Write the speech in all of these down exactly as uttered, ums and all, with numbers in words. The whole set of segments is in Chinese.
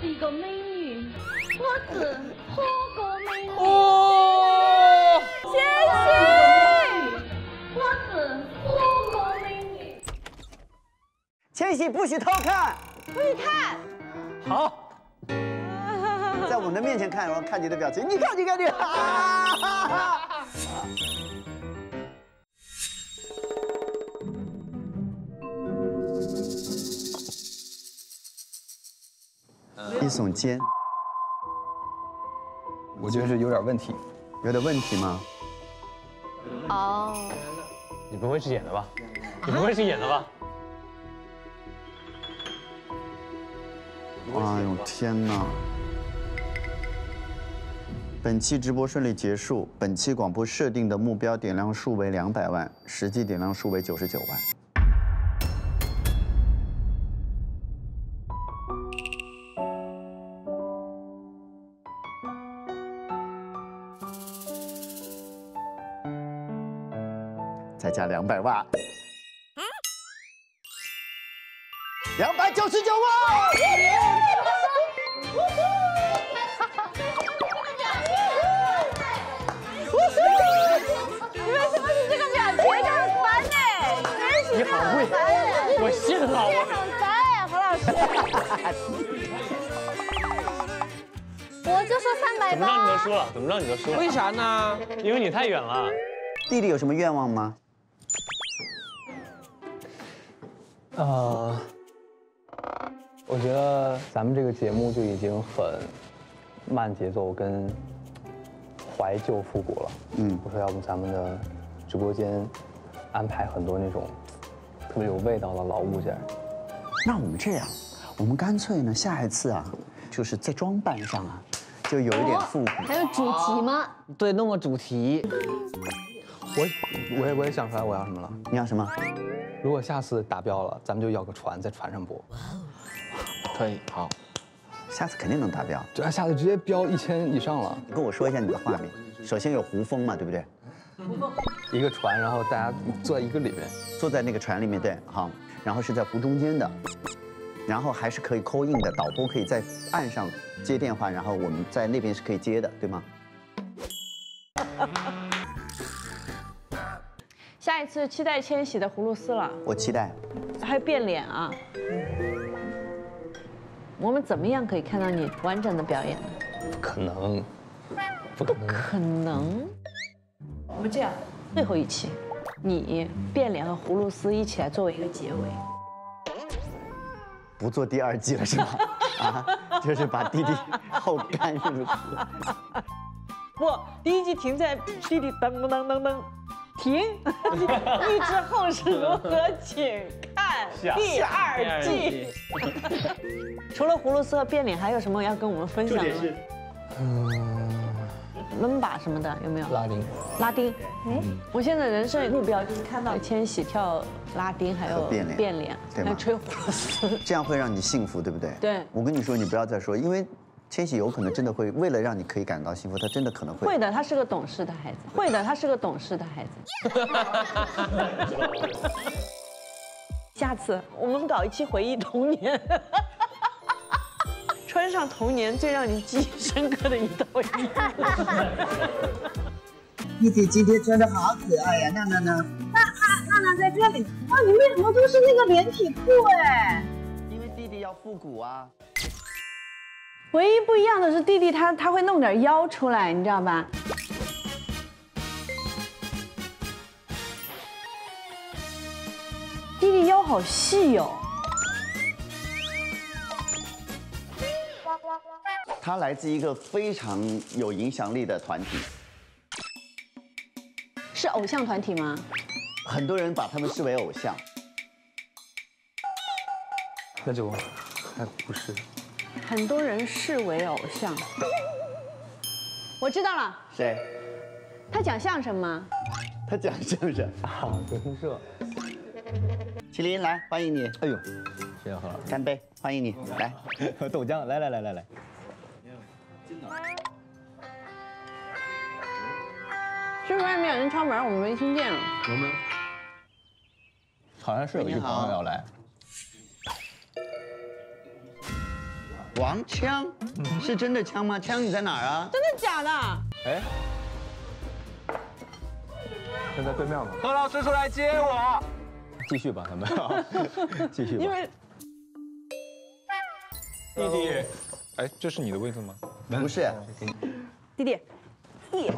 是個美女，我只喝過美女。哦，謝謝。我只喝過美女。千玺不許偷看，不許看。好，在我们的面前看，然后看你的表情，你看，你看，你看。啊一耸肩，我觉得是有点问题，有点问题吗？哦，你不会是演的吧？你不会是演的吧？哎呦天哪！本期直播顺利结束，本期广播设定的目标点亮数为两百万，实际点亮数为九十九万。再加两百万，两百九十九万！你为什么是这个表情？就是烦哎！你好会，我信了我。这很烦哎，何老师。我就说三百八。怎么让你们输了？怎么让你们输了？为啥呢？因为你太远了。弟弟有什么愿望吗？ 呃， uh, 我觉得咱们这个节目就已经很慢节奏跟怀旧复古了。嗯，我说要不咱们的直播间安排很多那种特别有味道的老物件。那我们这样，我们干脆呢，下一次啊，就是在装扮上啊，就有一点复古。哦、还有主题吗？对，弄个主题。我我也我也想出来我要什么了。你要什么？ 如果下次达标了，咱们就要个船，在船上播。可以，好，下次肯定能达标。对，下次直接标一千以上了。你跟我说一下你的画面。首先有胡风嘛，对不对？胡风。一个船，然后大家坐在一个里面，坐在那个船里面，对，好。然后是在湖中间的，然后还是可以call in的，导播可以在岸上接电话，然后我们在那边是可以接的，对吗？下一次期待千玺的葫芦丝了，我期待。还有变脸啊！我们怎么样可以看到你完整的表演呢？不可能，不可能。我们这样，最后一期，你变脸和葫芦丝一起来作为一个结尾。不做第二季了是吧？啊，就是把弟弟后干葫芦丝。不，第一季停在弟弟噔噔噔噔噔。 停！预知后事如何，请看第二季。除了葫芦丝和变脸，还有什么要跟我们分享的吗？嗯，伦巴什么的有没有？拉丁。拉丁。嗯，我现在人生目标就是看到千玺跳拉丁，还有变脸，变脸，还有吹葫芦丝。这样会让你幸福，对不对？对。我跟你说，你不要再说，因为。 千玺有可能真的会为了让你可以感到幸福，他真的可能会会的，他是个懂事的孩子。会的，他是个懂事的孩子。下次我们搞一期回忆童年，穿上童年最让你记忆深刻的一道衣服。弟弟今天穿的好可爱呀，娜娜呢？娜娜娜娜在这里。啊，你为什么都是那个连体裤哎？因为弟弟要复古啊。 唯一不一样的是，弟弟他他会弄点腰出来，你知道吧？弟弟腰好细哦。他来自一个非常有影响力的团体，是偶像团体吗？很多人把他们视为偶像。那就还不是。 很多人视为偶像，我知道了。谁？他讲相声吗？他讲相声啊，德云社。麒麟来，欢迎你。哎呦，谢谢何老师，干杯，欢迎你来。豆浆，来来来来来。是不是外面有人敲门，我们没听见了？有没有？好像是有一朋友要来。 王枪，是真的枪吗？枪你在哪儿啊？真的假的？哎，现在对面了。何老师出来接我，继续吧，咱们继续吧。因为弟弟，哎，这是你的位置吗？不是，弟弟，弟弟，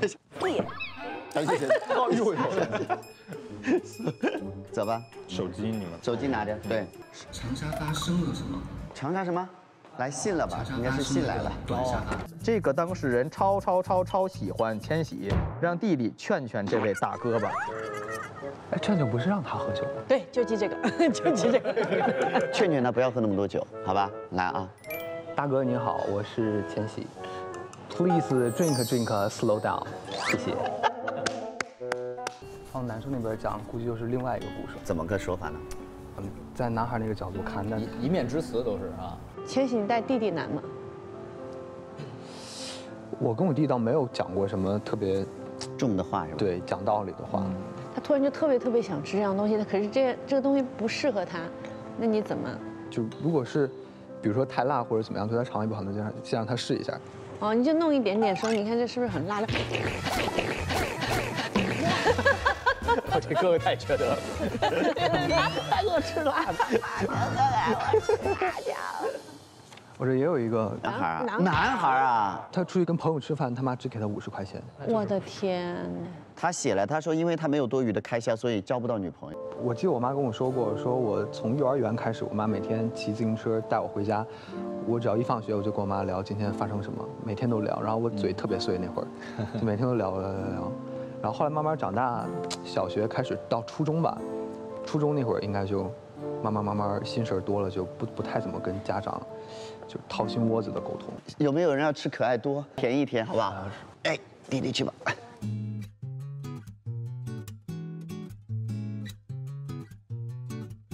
哎，谢谢。哦，一会儿，走吧。手机你们，手机拿着。对，长沙发生了什么？长沙什么？ 来信了吧，应该是信来了。这个当事人超超超超喜欢千玺，让弟弟劝劝这位大哥吧。哎，劝劝不是让他喝酒吗？对，就记这个，就记这个。劝劝他不要喝那么多酒，好吧？来啊，大哥你好，我是千玺。Please drink drink slow down， 谢谢。放男生那边讲，估计又是另外一个故事。怎么个说法呢？嗯，在男孩那个角度看，但一面之词都是啊。 千玺，你带弟弟难吗？我跟我弟弟倒没有讲过什么特别重的话，是吧？对，讲道理的话。嗯、他突然就特别特别想吃这样东西，他可是这这个东西不适合他，那你怎么？就如果是，比如说太辣或者怎么样，对他肠胃不好，那就先让他试一下。哦，你就弄一点点，说你看这是不是很辣？我这哥哥太缺德了，他给我吃辣的，大家。我这也有一个男孩啊，男孩啊，他出去跟朋友吃饭，他妈只给他五十块钱。我的天！他写了，他说因为他没有多余的开销，所以交不到女朋友。我记得我妈跟我说过，说我从幼儿园开始，我妈每天骑自行车带我回家，我只要一放学我就跟我妈聊今天发生什么，每天都聊，然后我嘴特别碎那会儿，就每天都聊聊聊聊。 然后后来慢慢长大，小学开始到初中吧，初中那会儿应该就慢慢慢慢心事儿多了，就不不太怎么跟家长就掏心窝子的沟通。有没有人要吃可爱多？填一填，好不好？哎，弟弟去吧。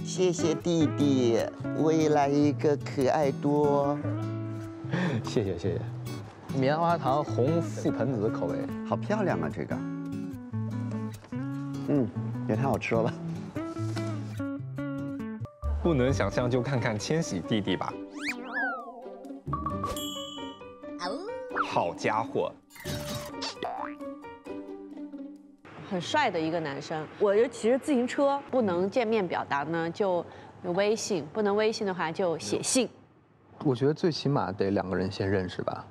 谢谢弟弟，我也来一个可爱多。谢谢谢谢。棉花糖红覆盆子口味，好漂亮啊这个。 嗯，也太好吃了吧！不能想象就看看千玺弟弟吧。好家伙，很帅的一个男生。我就骑着自行车，不能见面表达呢，就微信；不能微信的话，就写信。我觉得最起码得两个人先认识吧。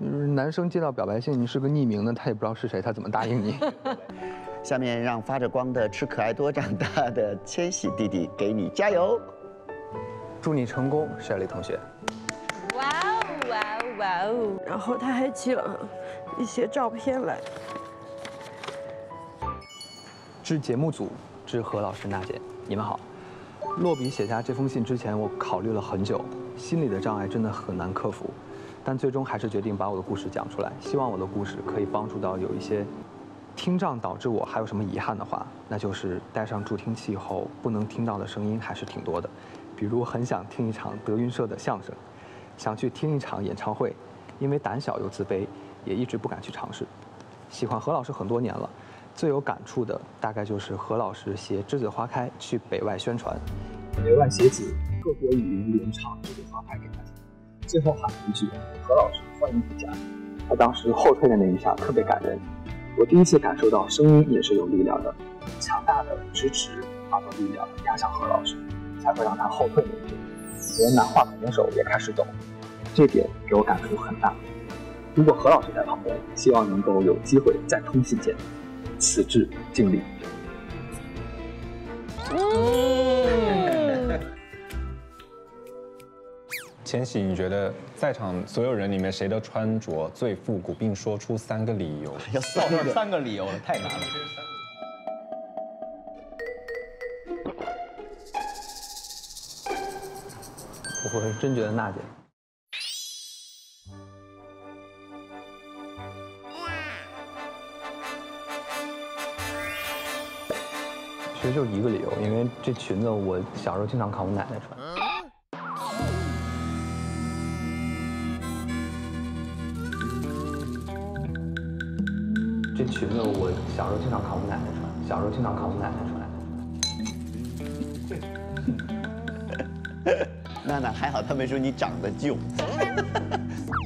男生接到表白信，你是个匿名的，他也不知道是谁，他怎么答应你？下面让发着光的吃可爱多长大的千玺弟弟给你加油，祝你成功，小李同学。哇哦哇哦哇哦！然后他还寄了一些照片来。致节目组，致何老师、娜姐，你们好。落笔写下这封信之前，我考虑了很久，心里的障碍真的很难克服。 但最终还是决定把我的故事讲出来，希望我的故事可以帮助到有一些听障导致我还有什么遗憾的话，那就是戴上助听器后不能听到的声音还是挺多的，比如很想听一场德云社的相声，想去听一场演唱会，因为胆小又自卑，也一直不敢去尝试。喜欢何老师很多年了，最有感触的大概就是何老师携《栀子花开》去北外宣传，北外携子各国语言联唱《栀子花开》给大家。 最后喊了一句：“何老师，欢迎回家。”他当时后退的那一下特别感人，我第一次感受到声音也是有力量的，强大的支持化作力量压向何老师，才会让他后退一步，连拿话筒的手也开始抖，这点给我感触很大。如果何老师在旁边，希望能够有机会再通信见。此致敬礼。嗯 千玺，你觉得在场所有人里面谁的穿着最复古，并说出三个理由？要三个，三个理由了，太难了。我是真觉得娜姐。其实就一个理由，因为这裙子我小时候经常看我奶奶穿。 这裙子我小时候经常看我奶奶穿，小时候经常看我奶奶穿。娜娜还好，她没说你长得旧，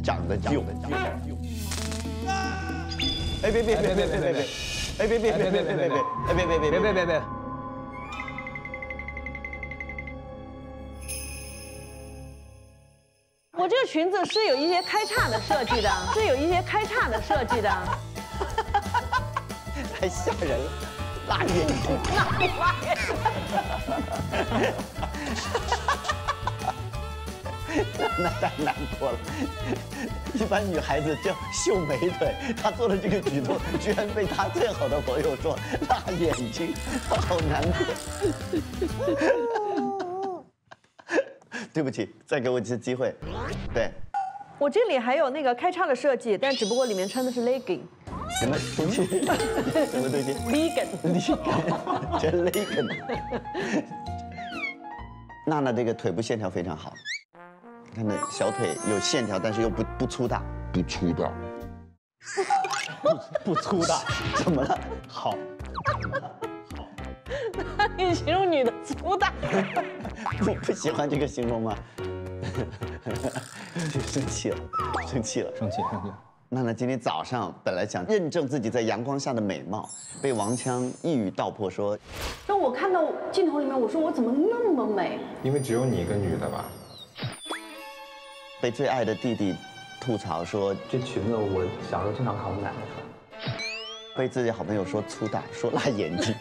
长得旧，长得旧。哎别别别别别别别！哎别别别别别别别！哎别别别别别别别！我这个裙子是有一些开叉的设计的，是有一些开叉的设计的。 太吓人了，拉远一点，拉远那太难过了。一般女孩子叫秀美腿，她做了这个举动，居然被她最好的朋友说拉眼睛，她好难过。对不起，再给我一次机会。对，我这里还有那个开叉的设计，但只不过里面穿的是 legging。 什么东西？什么东西 ？Legging，Legging， 这 Legging。娜娜这个腿部线条非常好，她的小腿有线条，但是又不不粗大，不粗大，不粗大，怎么了？好，好。那你形容女的粗大？你不喜欢这个形容吗？就生气了，生气了，生气，生气。 娜娜今天早上本来想认证自己在阳光下的美貌，被王锵一语道破说：“那我看到镜头里面，我说我怎么那么美？因为只有你一个女的吧。”被最爱的弟弟吐槽说：“这裙子我小时候经常看我奶奶穿。”被自己好朋友说粗大，说辣眼睛。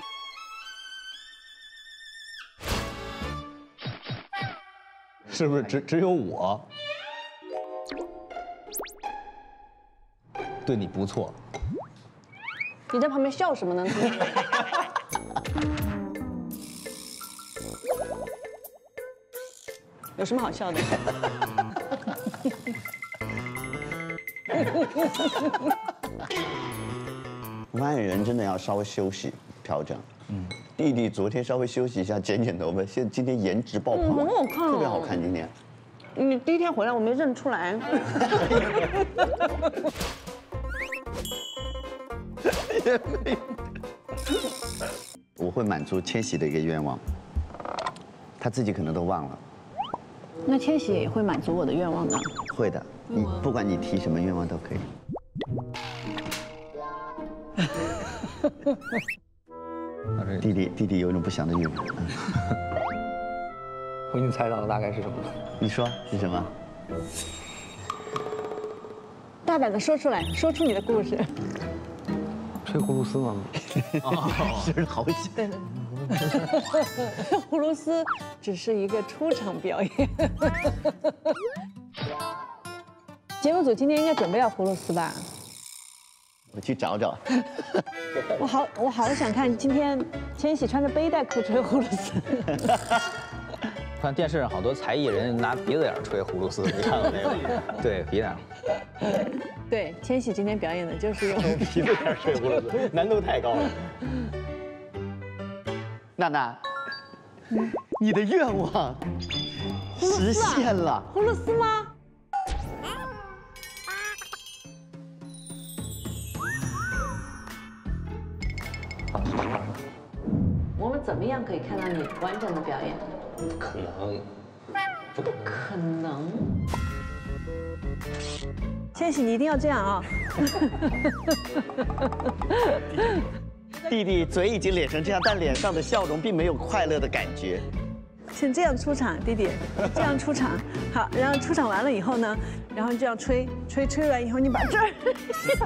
是不是只只有我？ 对你不错，你在旁边笑什么呢？有什么好笑的？外人真的要稍微休息调整。嗯，弟弟昨天稍微休息一下，剪剪头发，现在今天颜值爆棚，很好看，特别好看。今天你第一天回来，我没认出来。我会满足千玺的一个愿望，他自己可能都忘了。那千玺也会满足我的愿望的。会的，你不管你提什么愿望都可以。弟弟，弟弟有一种不祥的预感。我已经猜到了大概是什么了。你说是什么？大胆的说出来，说出你的故事。 吹葫芦丝吗？真好笑。对对对，葫芦丝只是一个出场表演。节目组今天应该准备要葫芦丝吧？我去找找。我好，我好想看今天千玺穿着背带裤吹葫芦丝。看电视上好多才艺人拿鼻子眼吹葫芦丝，你看过没有？对，鼻子眼。 对，千玺今天表演的就是用皮子眼吹葫芦丝，难度太高了。娜娜，你的愿望实现了。葫芦丝吗？我们怎么样可以看到你完整的表演？不可能，不可能。 千玺，你一定要这样啊！弟弟嘴已经咧成这样，但脸上的笑容并没有快乐的感觉。先这样出场，弟弟，这样出场。好，然后出场完了以后呢，然后就要吹吹吹完以后，你把这儿一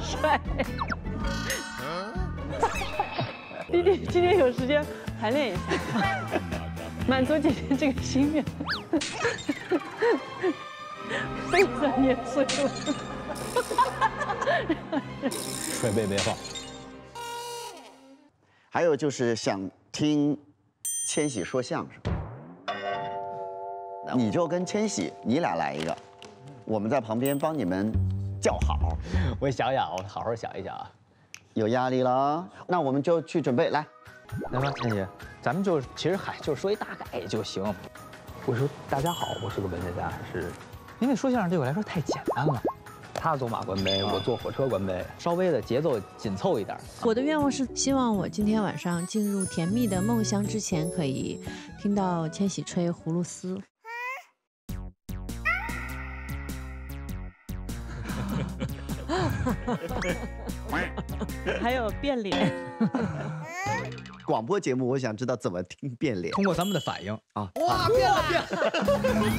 甩。弟弟今天有时间排练一下，满足姐姐这个心愿。非常严肃。吹贝贝话。还有就是想听千玺说相声，你就跟千玺，你俩来一个，我们在旁边帮你们叫好。我想想，我好好想一想啊。有压力了，那我们就去准备来。来吧，倩姐，咱们就其实嗨，就说一大概就行。我说大家好，我是个文学家，还是因为说相声对我来说太简单了。他走马观碑，我坐火车观碑，稍微的节奏紧凑一点。我的愿望是希望我今天晚上进入甜蜜的梦乡之前，可以听到千玺吹葫芦丝。 还有变脸，广播节目我想知道怎么听变脸，通过咱们的反应啊！哇，变了变了！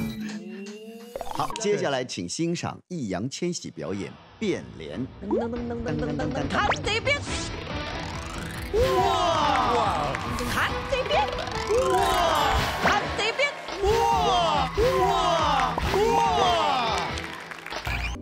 好，接下来请欣赏易烊千玺表演变脸。噔噔噔噔噔噔噔，看这边！哇！看这边！哇！看这边！哇！哇！哇！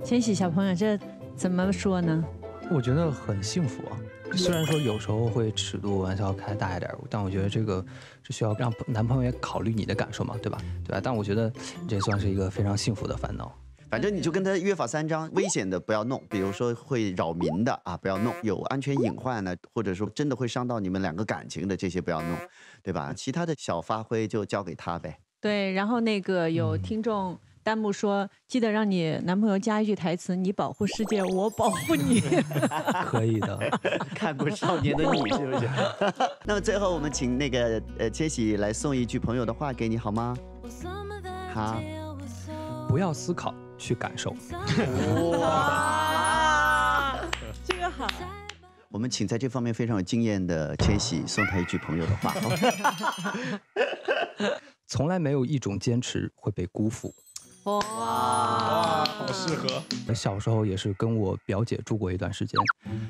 千玺小朋友这。 怎么说呢？我觉得很幸福啊。虽然说有时候会尺度玩笑开大一点，但我觉得这个是需要让男朋友也考虑你的感受嘛，对吧？对吧？但我觉得这算是一个非常幸福的烦恼。反正你就跟他约法三章，危险的不要弄，比如说会扰民的啊，不要弄；有安全隐患呢，或者说真的会伤到你们两个感情的这些不要弄，对吧？其他的小发挥就交给他呗。对，然后那个有听众。嗯 弹幕说：“记得让你男朋友加一句台词，‘你保护世界，我保护你’。”可以的，看过《少年的你》是不是？那么最后我们请那个呃千玺来送一句朋友的话给你好吗？好，不要思考，去感受。哇，这个好。我们请在这方面非常有经验的千玺送他一句朋友的话。从来没有一种坚持会被辜负。 哇， 哇，好适合！小时候也是跟我表姐住过一段时间，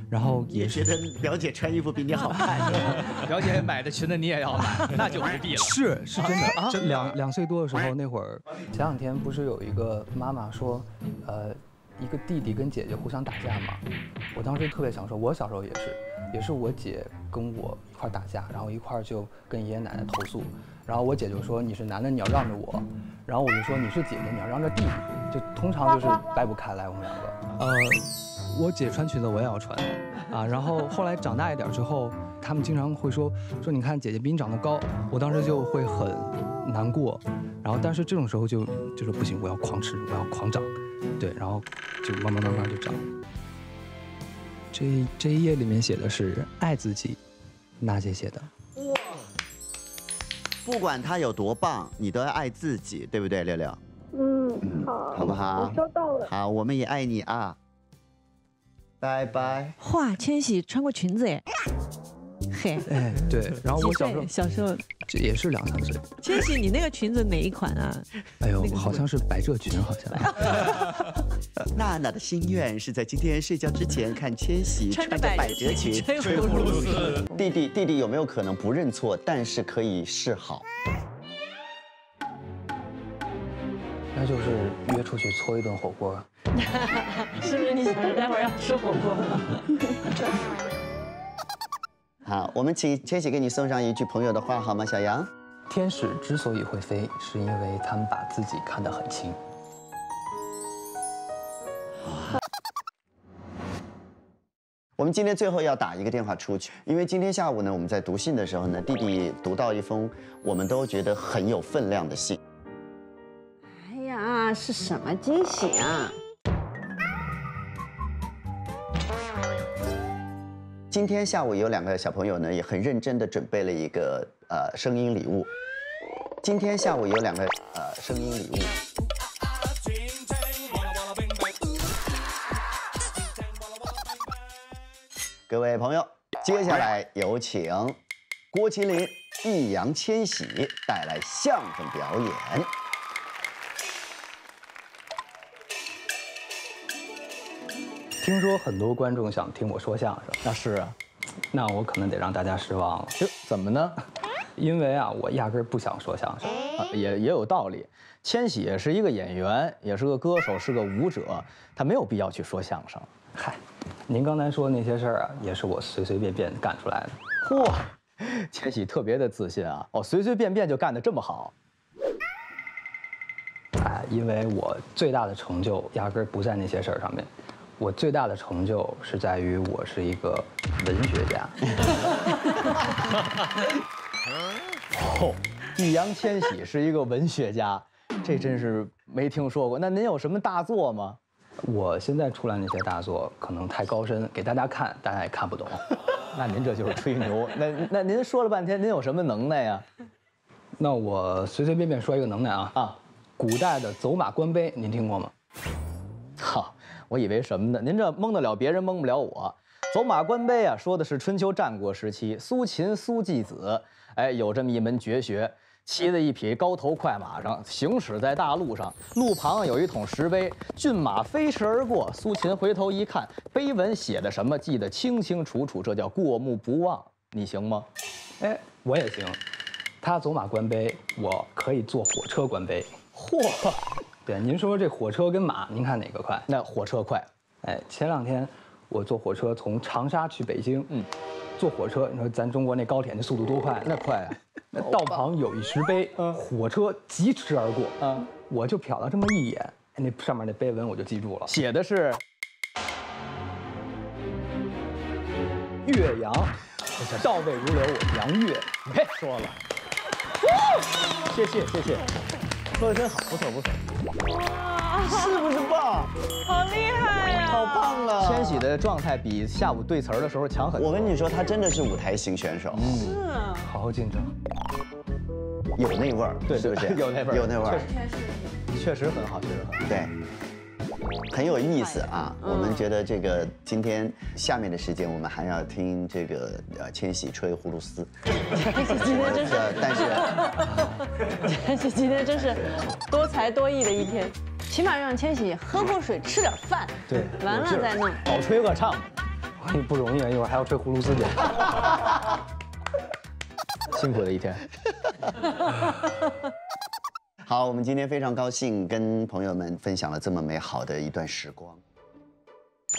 然后也是觉得表姐穿衣服比你好看，表姐买的裙子你也要买，那就不必了。是是真的啊，两两岁多的时候那会儿，前两天不是有一个妈妈说，呃，一个弟弟跟姐姐互相打架嘛，我当时特别想说，我小时候也是，也是我姐跟我一块打架，然后一块就跟爷爷奶奶投诉。 然后我姐就说你是男的，你要让着我；然后我就说你是姐姐，你要让着弟弟。就通常就是掰不开来，我们两个。呃，我姐穿裙子我也要穿，啊。然后后来长大一点之后，他们经常会说说你看姐姐比你长得高，我当时就会很难过。然后但是这种时候就就是不行，我要狂吃，我要狂长，对，然后就慢慢慢慢就长。这这一页里面写的是爱自己，娜姐写的。 不管他有多棒，你都要爱自己，对不对，六六？嗯，好，好不好？我收到了。好，我们也爱你啊！拜拜。哇，千玺穿过裙子耶！嘿，哎，对。然后我小时候，小时候这也是两三岁。千玺，你那个裙子哪一款啊？哎呦，好像是百褶裙，好像。娜娜的心愿是在今天睡觉之前看千玺穿着百褶裙吹葫芦丝。弟弟，弟弟有没有可能不认错，但是可以示好？那就是约出去搓一顿火锅。是不是你想着待会儿要吃火锅了？好，我们请千玺给你送上一句朋友的话，好吗？小杨，天使之所以会飞，是因为他们把自己看得很轻。 我们今天最后要打一个电话出去，因为今天下午呢，我们在读信的时候呢，弟弟读到一封我们都觉得很有分量的信。哎呀，是什么惊喜啊！今天下午有两个小朋友呢，也很认真的准备了一个呃声音礼物。今天下午有两个呃声音礼物。 各位朋友，接下来有请郭麒麟、易烊千玺带来相声表演。听说很多观众想听我说相声，那是啊，那我可能得让大家失望了。怎么呢？因为啊，我压根不想说相声，也也有道理。千玺是一个演员，也是个歌手，是个舞者，他没有必要去说相声。嗨。 您刚才说那些事儿啊，也是我随随便便干出来的。嚯，千玺特别的自信啊！哦，随随便便就干得这么好。哎，因为我最大的成就压根儿不在那些事儿上面，我最大的成就是在于我是一个文学家。哦，易烊千玺是一个文学家，这真是没听说过。那您有什么大作吗？我现在出来那些大作可能太高深，给大家看大家也看不懂。那您这就是吹牛。那那您说了半天，您有什么能耐呀？那我随随便便说一个能耐啊啊！古代的走马观碑，您听过吗？好。 我以为什么呢？您这蒙得了别人，蒙不了我。走马观碑啊，说的是春秋战国时期，苏秦苏季子，哎，有这么一门绝学，骑在一匹高头快马上，行驶在大路上，路旁有一桶石碑，骏马飞驰而过。苏秦回头一看，碑文写的什么，记得清清楚楚，这叫过目不忘。你行吗？哎，我也行。他走马观碑，我可以坐火车观碑。嚯！ 对，您说这火车跟马，您看哪个快？那火车快。哎，前两天我坐火车从长沙去北京，嗯，坐火车，你说咱中国那高铁那速度多快？那快啊！那道旁有一石碑，嗯，火车疾驰而过，嗯，我就瞟了这么一眼，那上面那碑文我就记住了，写的是岳阳，道位如流我杨岳。别说了，谢谢谢谢，说的真好，不错不错。 哇，是不是棒？好厉害呀！好棒了！千玺的状态比下午对词儿的时候强很多。我跟你说，他真的是舞台型选手。嗯，是啊，好好竞争，有那味儿，对，是不是？有那味儿，有那味儿，确实，确实很好，确实很好。对，很有意思啊！我们觉得这个今天下面的时间，我们还要听这个呃千玺吹葫芦丝。今天真是，但是。 但是今天真是多才多艺的一天，起码让千玺喝口水，吃点饭，对，完了再弄。好吹个唱，不容易啊，一会儿还要吹葫芦丝去，辛苦的一天。好，我们今天非常高兴跟朋友们分享了这么美好的一段时光。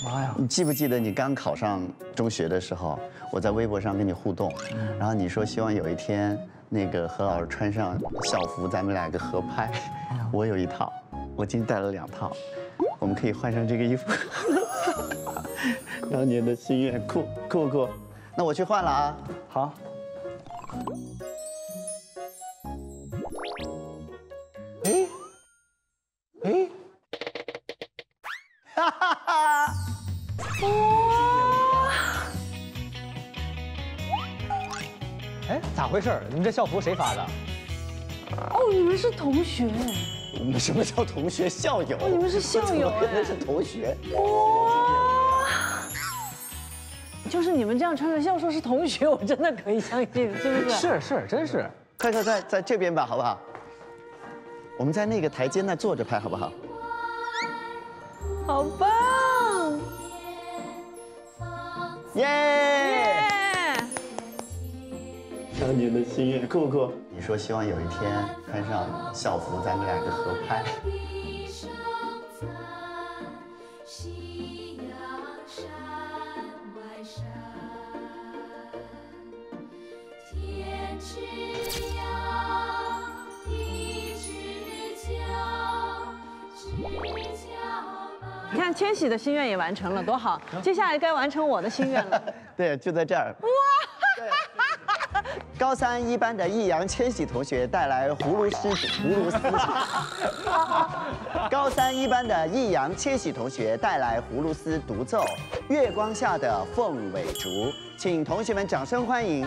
妈呀，你记不记得你刚考上中学的时候，我在微博上跟你互动，然后你说希望有一天。 那个何老师穿上校服，咱们俩个合拍。我有一套，我今天带了两套，我们可以换上这个衣服。当年的心愿，酷酷不酷？那我去换了啊。好。哎，哎，哈哈哈！哇！ 哎，咋回事？你们这校服谁发的？哦，你们是同学。我们什么叫同学？校友。哦，你们是校友哎。那是同学。哇！就是你们这样穿着校服是同学，我真的可以相信，是不是？是是，真是。快快快，在这边吧，好不好？我们在那个台阶那坐着拍，好不好？好棒！耶！ 当年的心愿，酷不酷？你说希望有一天穿上校服，咱们俩个合拍。你看千玺的心愿也完成了，多好！接下来该完成我的心愿了。对，就在这儿。哇！ 高三一班的易烊千玺同学带来葫芦丝葫芦丝。高三一班的易烊千玺同学带来葫芦丝独奏《月光下的凤尾竹》，请同学们掌声欢迎。